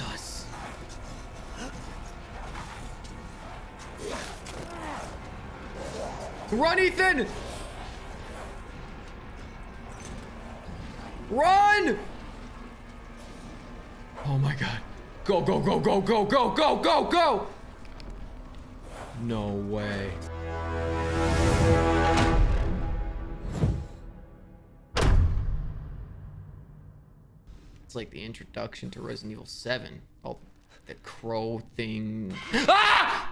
Jesus. Run, Ethan! Run! Oh my God. Go, go, go, go, go, go, go, go, go! No way. It's like the introduction to Resident Evil 7. Oh, the crow thing. Ah!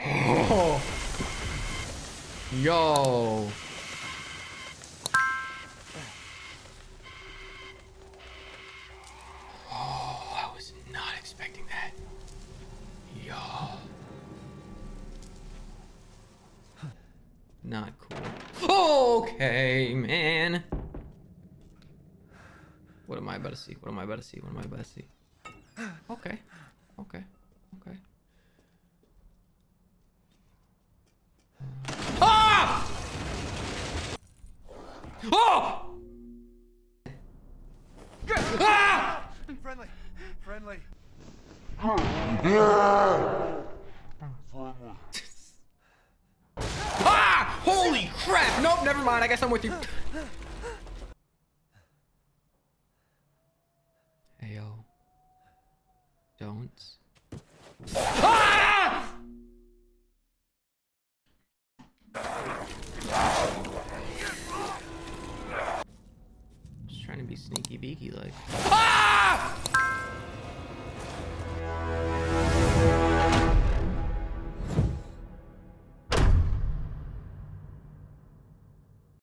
Oh. Yo. Oh, I was not expecting that. Yo. Not cool. Okay, man. What am I about to see? What am I about to see? What am I about to see? Okay. Okay. Okay. Ah! Oh! Ah! Friendly. Friendly. Ah! Holy crap! Nope, never mind. I guess I'm with you. Ayo. Don't. Ah! Just trying to be sneaky beaky like. Ah!